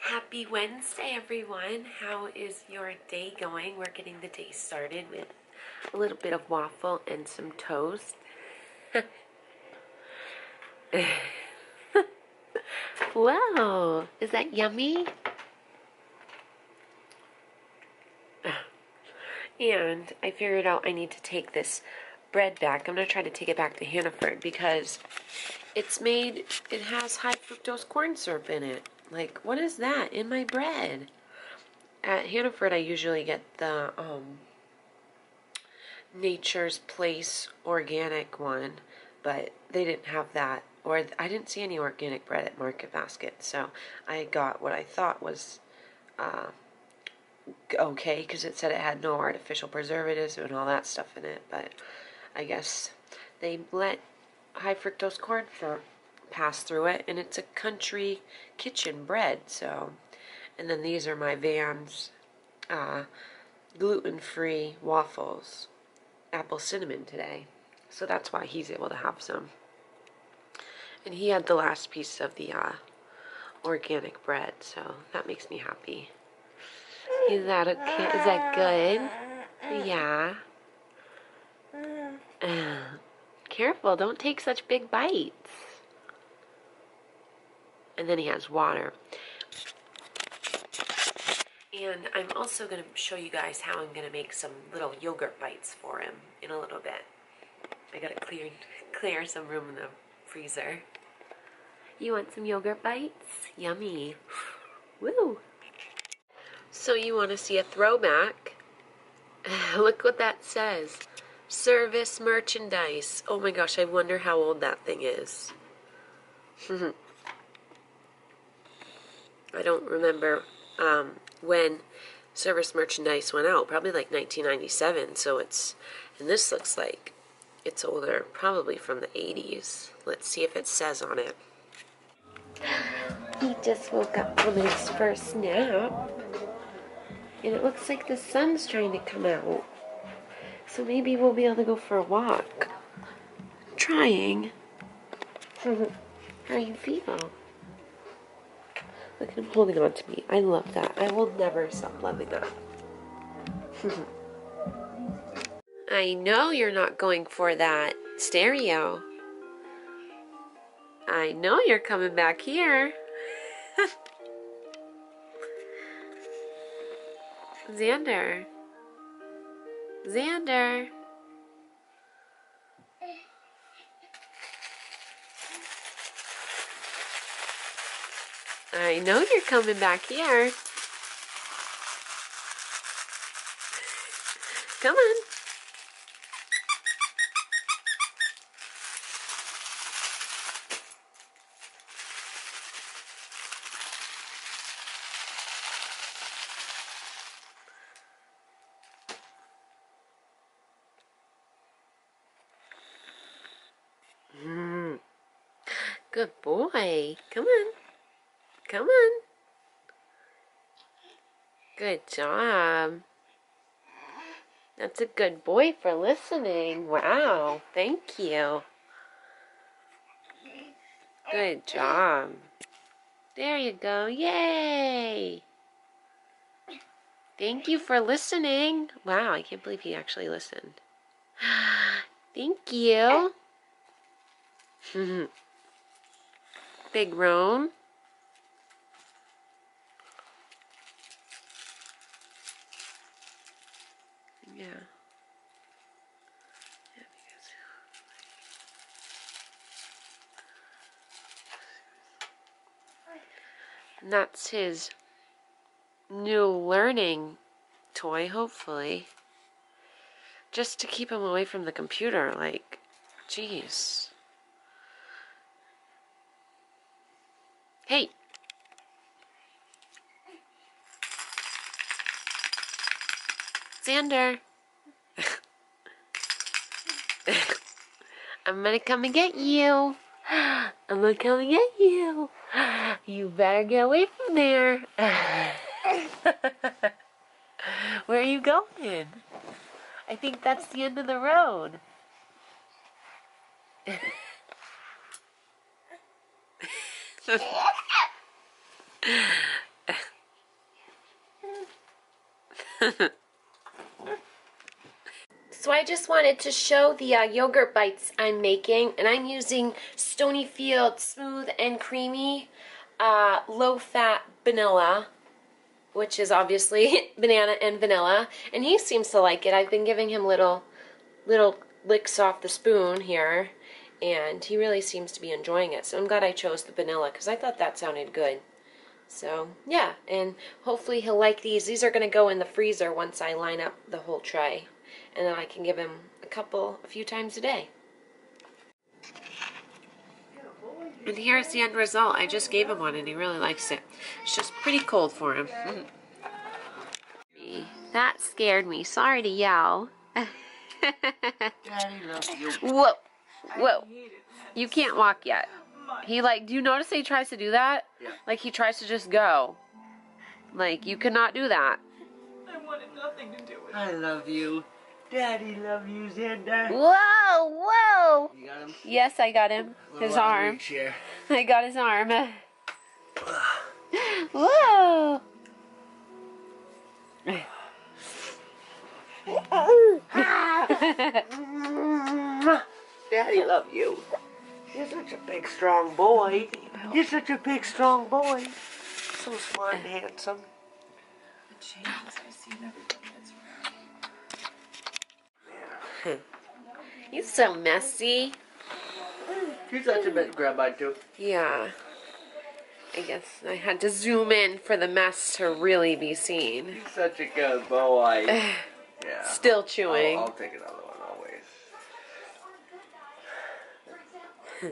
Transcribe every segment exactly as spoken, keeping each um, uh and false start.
Happy Wednesday, everyone. How is your day going? We're getting the day started with a little bit of waffle and some toast. Wow, is that yummy? And I figured out I need to take this bread back. I'm going to try to take it back to Hannaford because it's made, it has high fructose corn syrup in it. Like, what is that in my bread? At Hannaford, I usually get the um, Nature's Place organic one, but they didn't have that. Or I didn't see any organic bread at Market Basket, so I got what I thought was uh, okay, because it said it had no artificial preservatives and all that stuff in it, but I guess they let high fructose corn syrup pass through it, and it's a country kitchen bread, so. And then these are my Vans uh, gluten-free waffles, apple cinnamon today, so that's why he's able to have some. And he had the last piece of the uh, organic bread, so that makes me happy. Is that okay? Is that good? Yeah. Uh, careful, don't take such big bites. And then he has water. And I'm also going to show you guys how I'm going to make some little yogurt bites for him in a little bit. I got to clear, clear some room in the freezer. You want some yogurt bites? Yummy. Woo! So you want to see a throwback? Look what that says. Service Merchandise. Oh my gosh, I wonder how old that thing is. I don't remember um, when Service Merchandise went out. Probably like nineteen ninety-seven, so it's, and this looks like it's older, probably from the eighties. Let's see if it says on it. He just woke up from his first nap, and it looks like the sun's trying to come out. So maybe we'll be able to go for a walk. I'm trying. How you feel? Look at him holding on to me. I love that. I will never stop loving that. I know you're not going for that stereo. I know you're coming back here. Xander. Xander. I know you're coming back here. Come on. Good boy. Come on. Come on. Good job. That's a good boy for listening. Wow. Thank you. Good job. There you go. Yay. Thank you for listening. Wow. I can't believe he actually listened. Thank you. Big Roan. Yeah. And that's his new learning toy, hopefully. Just to keep him away from the computer, like, jeez. Hey. Xander. I'm gonna come and get you. I'm gonna come and get you. You better get away from there. Where are you going? I think that's the end of the road. So I just wanted to show the uh, yogurt bites I'm making, and I'm using Stonyfield Smooth and Creamy uh, Low-Fat Vanilla, which is obviously banana and vanilla, and he seems to like it. I've been giving him little, little licks off the spoon here, and he really seems to be enjoying it, so I'm glad I chose the vanilla because I thought that sounded good. So, yeah, and hopefully he'll like these. These are going to go in the freezer once I line up the whole tray. And then I can give him a couple, a few times a day. And here's the end result. I just gave him one and he really likes it. It's just pretty cold for him. Mm-hmm. That scared me. Sorry to yell. Daddy loves you. Whoa. Whoa. You can't walk yet. He like, do you notice that he tries to do that? Yeah. Like he tries to just go. Like you cannot do that. I wanted nothing to do with it. I love you. Daddy love you, Xander. Whoa, whoa. You got him? Yes, I got him. His arm. I got his arm. Whoa. Daddy love you. You're such a big, strong boy. You're such a big, strong boy. So smart and handsome. The changes I see in everything that's around. He's so messy. He's such a bit grab by too. Yeah. I guess I had to zoom in for the mess to really be seen. He's such a good boy. Yeah. Still chewing. I'll, I'll take another one always.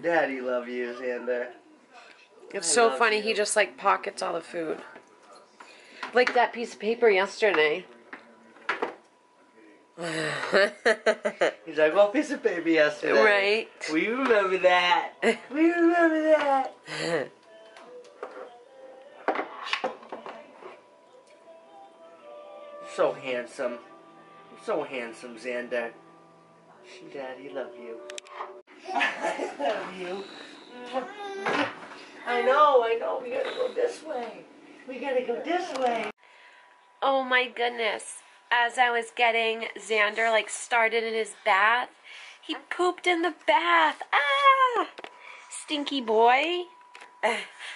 Daddy love you, Xander. It's I so funny. You. He just like pockets all the food. Like that piece of paper yesterday. He's like, well, piece of paper yesterday. Right. We remember that. We remember that. So handsome. So handsome, Xander. Daddy, love you. I love you. I know, I know. We gotta go this way. We gotta go this way. Oh my goodness. As I was getting Xander, like, started in his bath, he pooped in the bath. Ah! Stinky boy.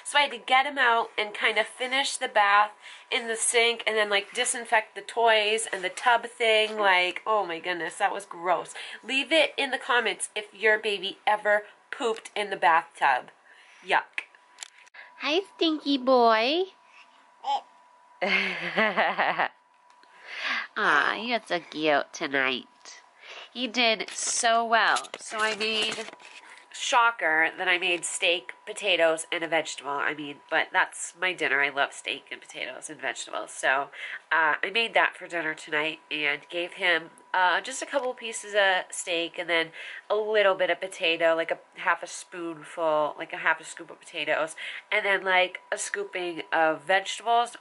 So I had to get him out and kind of finish the bath in the sink and then, like, disinfect the toys and the tub thing. Like, oh my goodness, that was gross. Leave it in the comments if your baby ever pooped in the bathtub. Yuck. Hi, stinky boy. Aw, you're so cute tonight. He did so well. So I made, shocker, that I made steak, potatoes, and a vegetable. I mean, but that's my dinner. I love steak and potatoes and vegetables. So uh, I made that for dinner tonight and gave him uh, just a couple pieces of steak and then a little bit of potato, like a half a spoonful, like a half a scoop of potatoes, and then like a scooping of vegetables.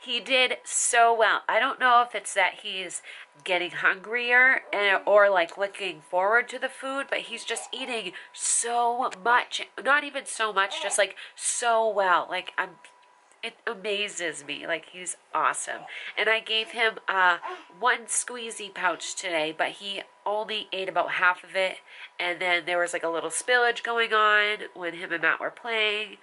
He did so well. I don't know if it's that he's getting hungrier and, or like looking forward to the food, but he's just eating so much. Not even so much, just like so well. Like I'm, it amazes me. Like he's awesome. And I gave him uh, one squeezy pouch today, but he only ate about half of it. And then there was like a little spillage going on when him and Matt were playing.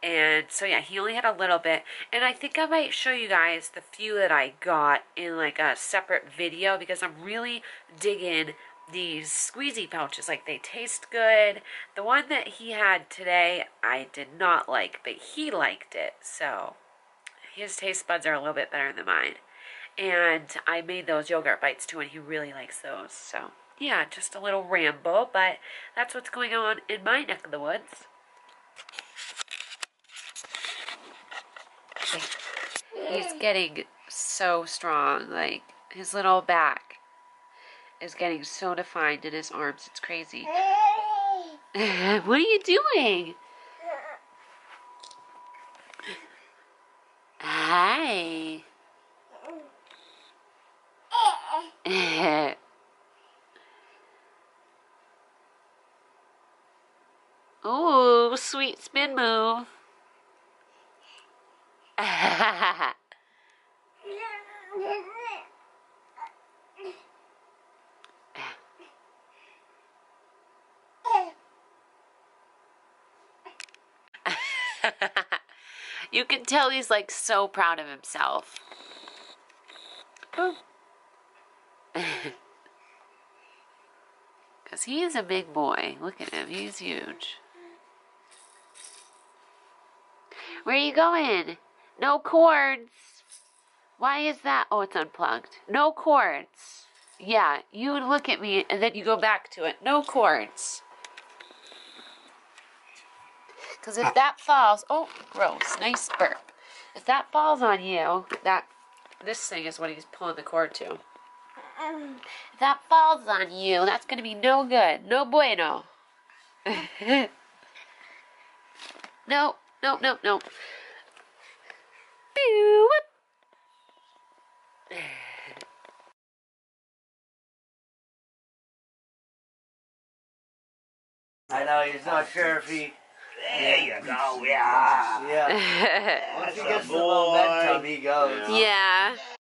And so yeah, he only had a little bit, and I think I might show you guys the few that I got in like a separate video because I'm really digging these squeezy pouches. Like they taste good. The one that he had today I did not like, but he liked it, so his taste buds are a little bit better than mine. And I made those yogurt bites too, and he really likes those. So yeah, just a little ramble, but that's what's going on in my neck of the woods. He's getting so strong. Like his little back is getting so defined in his arms. It's crazy. What are you doing? Hi. Oh, sweet spin move. Ha ha ha. You can tell he's like so proud of himself. Because he is a big boy. Look at him. He's huge. Where are you going? No cords. Why is that? Oh, it's unplugged. No cords. Yeah, you look at me and then you go back to it. No cords. Because if that falls, oh, gross, nice burp. If that falls on you, that, this thing is what he's pulling the cord to. If that falls on you, that's going to be no good. No bueno. no, no, no, no. Pew, whoop. I know he's not sure if he. There you go. Yeah. Yeah. Once he gets the momentum, he goes. Yeah.